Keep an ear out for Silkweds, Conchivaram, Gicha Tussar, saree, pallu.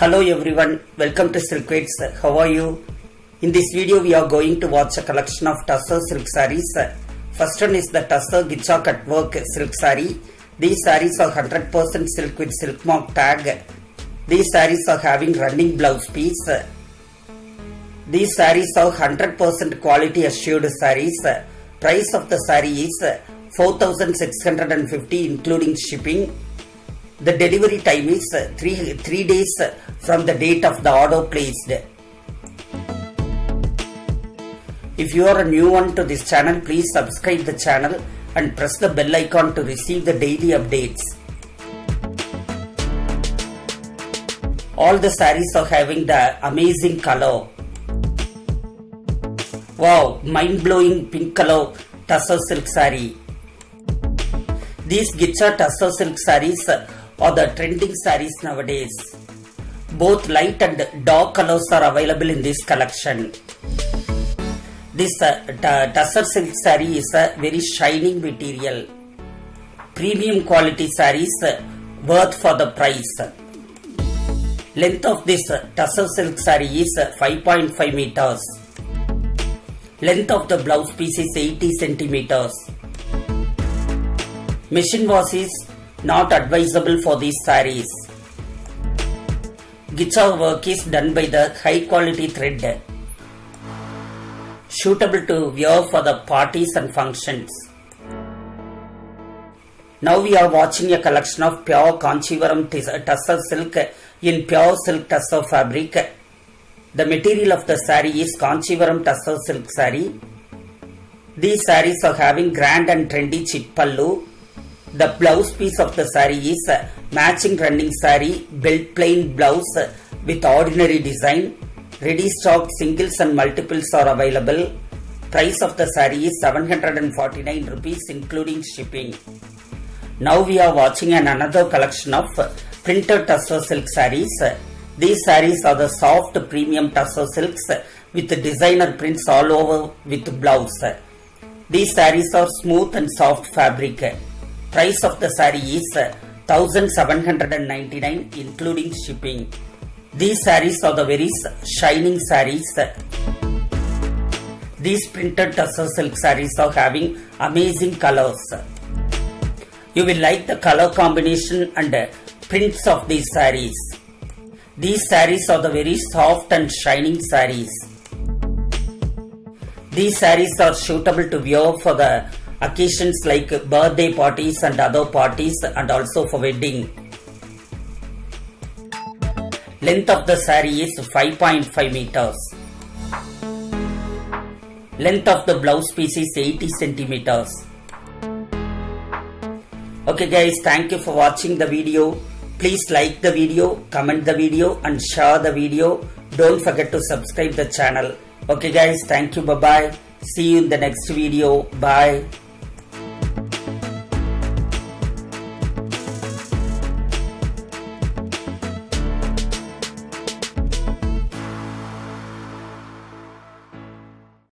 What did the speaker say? Hello everyone, welcome to Silkweds. How are you? In this video we are going to watch a collection of Tussar silk sarees. First one is the Tussar Gicha Cutwork silk saree. These sarees are 100% silk with silk mark tag. These sarees are having running blouse piece. These sarees are 100% quality assured sarees. Price of the saree is 4,650 including shipping. The delivery time is 3 days from the date of the order placed. If you are a new one to this channel, please subscribe the channel and press the bell icon to receive the daily updates. All the sarees are having the amazing color. Wow, mind-blowing pink color Tussar silk saree. These Gicha Tussar silk sarees are the trending sarees nowadays. Both light and dark colors are available in this collection. This Tussar silk saree is a very shining material. Premium quality sarees worth for the price. Length of this Tussar silk saree is 5.5 meters. Length of the blouse piece is 80 centimeters. Machine wash is not advisable for these sarees. Gicha work is done by the high quality thread. Suitable to wear for the parties and functions. Now we are watching a collection of pure Conchivaram Tussar silk in pure silk Tussar fabric. The material of the saree is Conchivaram Tussar silk saree. These sarees are having grand and trendy chit pallu. The blouse piece of the saree is matching running saree, belt plain blouse with ordinary design. Ready stock singles and multiples are available. Price of the saree is 749 rupees including shipping. Now we are watching another collection of printed Tussar silk sarees. These sarees are the soft premium Tussar silks with designer prints all over with blouse. These sarees are smooth and soft fabric. Price of the saree is 1799 including shipping. These sarees are the very shining sarees. These printed Tussar silk sarees are having amazing colors. You will like the color combination and prints of these sarees. These sarees are the very soft and shining sarees. These sarees are suitable to wear for the occasions like birthday parties and other parties, and also for wedding. Length of the saree is 5.5 meters. Length of the blouse piece is 80 centimeters. Okay guys, thank you for watching the video. Please like the video, comment the video and share the video. Don't forget to subscribe the channel. Okay guys, thank you, bye bye. See you in the next video. Bye.